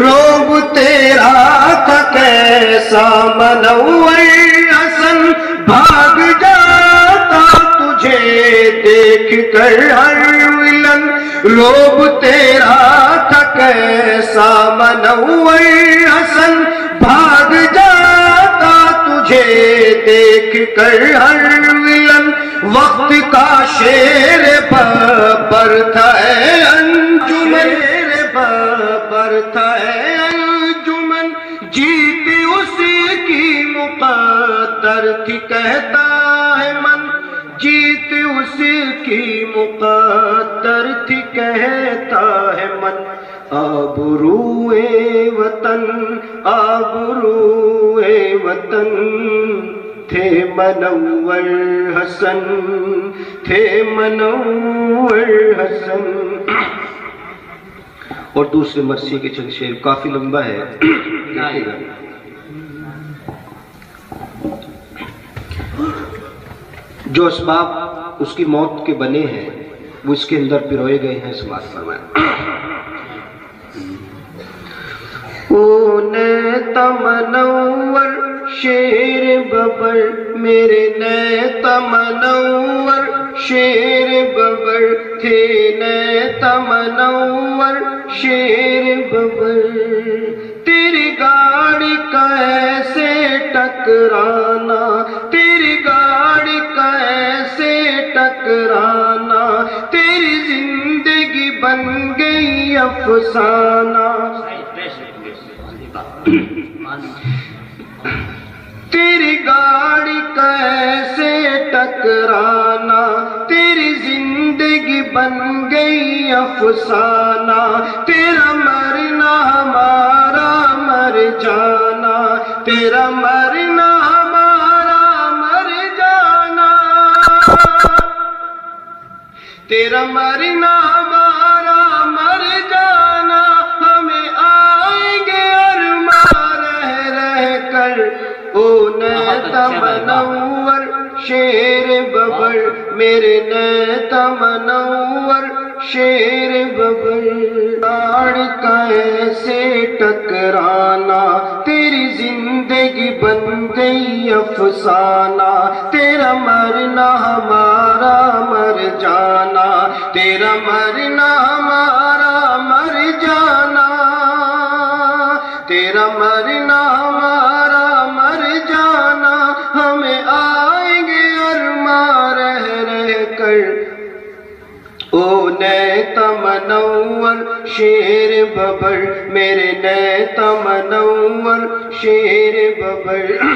रोब तेरा था कैसा मुनव्वर हसन, भाग जाता तुझे देख कर हर विलन। रोब तेरा था कैसा मुनव्वर हसन, भाग जाता तुझे देख कर हर विलन। वक्त का शेर बबर था अंजुमन, बबर था अंजुमन, जीत उसकी मुकद्दर थी कहता है मन, जीत उसकी मुकद्दर थी कहता है मन। आबरूए वतन, आबरूए वतन थे मुनव्वर हसन, थे मुनव्वर हसन। और दूसरे मर्सिया के चंद शेर, काफी लंबा है। जो असबाब उसकी मौत के बने हैं वो इसके अंदर पिरोए गए हैं, समाज फरमाए। ओने तमनवर शेर बबर मेरे, ने तमनवर शेर बबर थे, ने तमनवर शेर बबर। तेरी गाड़ी का ऐसे टकराना, तेरी गाड़ी का ऐसे टकराना, तेरी जिंदगी बन गई अफसाना। तेरी गाड़ी का ऐसे टकराना, तेरी जिंदगी बन गई अफसाना। तेरा मरना हमारा मर जाना, तेरा मरना हमारा मर जाना, तेरा मरना हमारा मर जाना। हमें आएंगे अरमा रह रह कर। ओ ने तमनवर शेर बबर मेरे, ने तमनवर शेर बबर। गाड़ी का ऐसे टकराना, तेरी जिंदगी बन गई अफसाना। तेरा मरना हमारा मर जाना, तेरा मरना हमारा मर जाना, तेरा मरना हमारा मर जाना। हमें आएंगे अरमा रह रह कर। ओ ने तमनवर शेर बबर मेरे, ने तमनवर शेर बबर।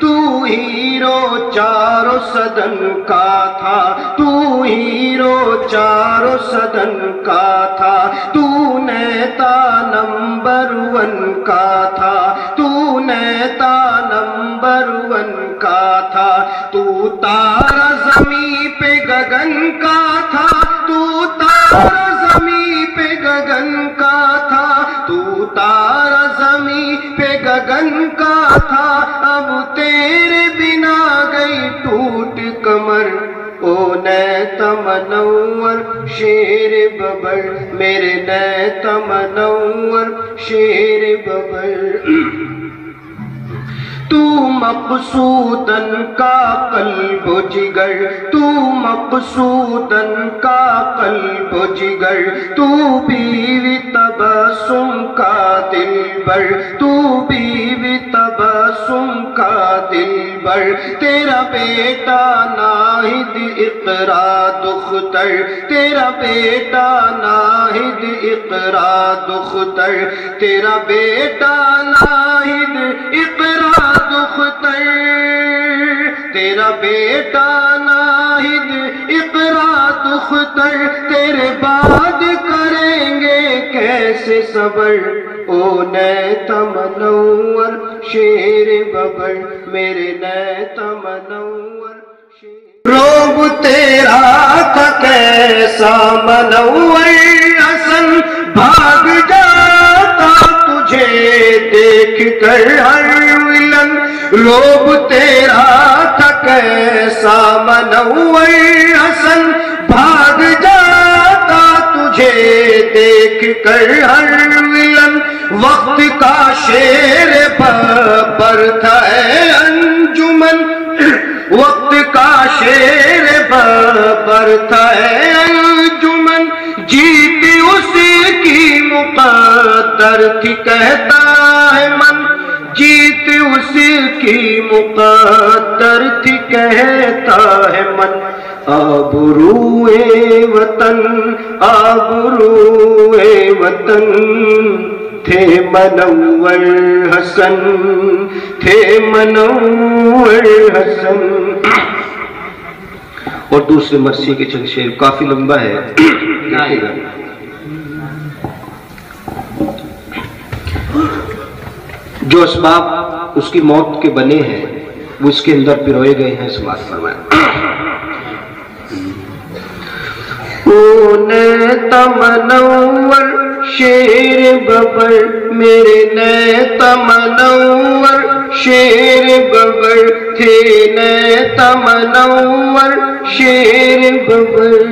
तू हीरो चारों सदन का था, तू हीरो चारों सदन का था, तू नेता नंबर वन का था, तू नेता नंबर वन का था। तू तारा जमी पे गगन का था, तू तारा जमी पे गगन का था, तू तारा जमी पे गगन का था। अब तेरे बिना गई टूट कमर। ओ ने तमनवर शेर बबर मेरे, ने तमनवर शेर बबर। तू मकसूदन का कल्बो जिगर, तू मकसूदन का कल्बो जिगर, तू बीवी तबसुम का दिलबर, तू बीवी तबसुम का दिलबर। तेरा बेटा नाहिद इकरा दुख्तर, तेरा बेटा नाहिद इकरा दुख्तर, तेरा बेटा नाहिद इकरा दुख्तर, तेरा बेटा नाहिद इकरा दुख्तर। तेरे बाद करेंगे कैसे सबर। ओ ने तमनवर शेर बबर मेरे, ने तमनवर शेर। रोब तेरा था कैसा मुनव्वर हसन, भाग जाता तुझे देख कर हर विलन। रोब तेरा था कैसा मुनव्वर हसन, भाग जाता तुझे देख कर हर विलन। वक्त मौत का शेर बबर था अंजुमन, वक्त का शेर बबर था अंजुमन, जीत उसी की मुकद्दर थी कहता है मन, जीत उसी की मुकद्दर थी कहता है मन। आबरूए वतन, आबरूए वतन थे मनव्वर हसन, थे मनव्वर हसन। और दूसरे मर्सी के चंद शेर, काफी लंबा है। जो असबाब उसकी मौत के बने हैं वो इसके अंदर पिरोए गए हैं, समाज फरमाए। तूने तमनवर शेर बबर, मेरे ने तमनवर शेर बबर थे, ने तमनवर शेर बबर।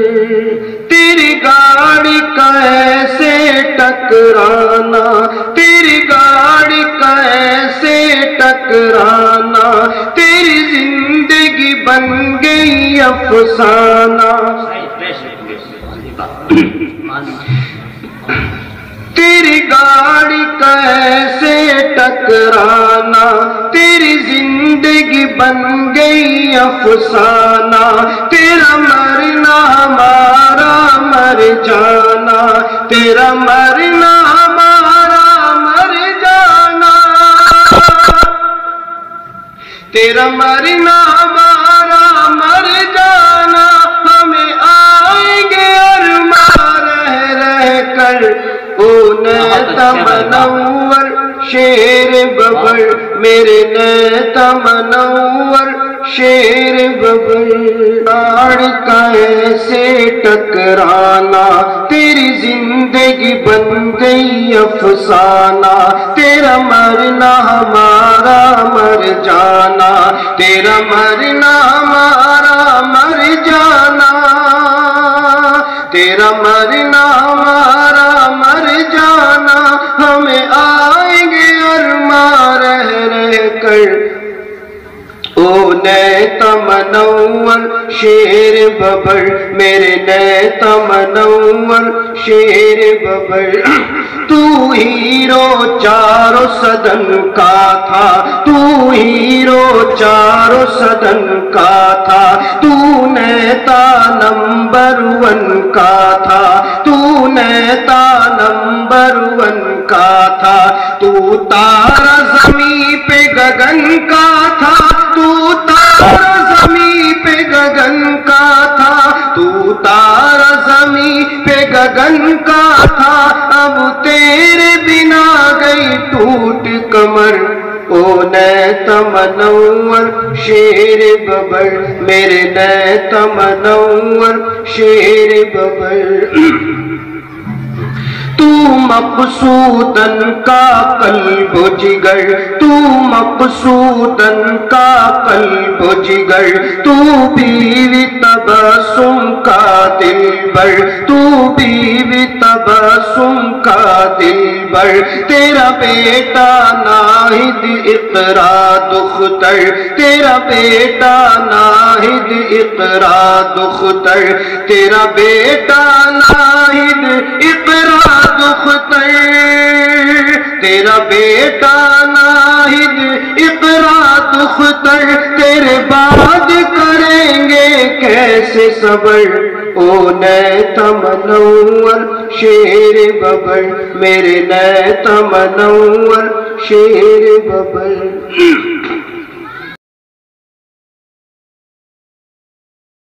तेरी गाड़ी का ऐसे टकराना, तेरी गाड़ी का ऐसे टकराना, तेरी जिंदगी बन गई अफसाना। तेरी गाड़ी का ऐसे टकराना, तेरी जिंदगी बन गई अफसाना, तेरा मरना हमारा मर जाना, तेरा मरना हमारा मर जाना, तेरा मरना हमारा मर जाना। हमें आएंगे कर ओ ने तमनवर शेर बबर, मेरे ने तमनवर शेर बबर। गाड़ी का ऐसे टकराना, तेरी जिंदगी बन गई अफसाना, तेरा मरना हमारा मर जाना, तेरा मरना हमारा मर जाना, तेरा मरना हमारा मर जाना। हमें आएंगे अरमा रह कर, ओ ने तमनवर शेर बबर, मेरे ने तमनवर शेर बबर। तू हीरो चारों सदन का था, तू हीरो चारों सदन का था, तू नेता नंबर वन का था, तू नेता नंबर वन का था, तू तारा जमी पे गगन का था, तू तारा जमी पे गगन का था, तू तारा जमी पे गगन का था। अब तेरे बिना गई टूट कमर, ओ ने तमनवर शेर बबर, मेरे ने तमनवर शेर बबर। तू मकसूदन का कल्बो जिगर, तू मकसूदन का कल्बो जिगर, तू बीवी तबसुम का दिलबर, तू बीवी तबसुम का दिलबर। तेरा बेटा नाहिद इकरा दुख्तर, तेरा बेटा नाहिद इकरा दुख्तर, तेरा बेटा नाहिद इकरा दुख्तर, तेरा बेटा नाहिद इकरा दुख्तर। तेरे बाद करेंगे कैसे सबर, ओ ने तमनवर शेर बबर, मेरे ने तमनवर शेर बबर।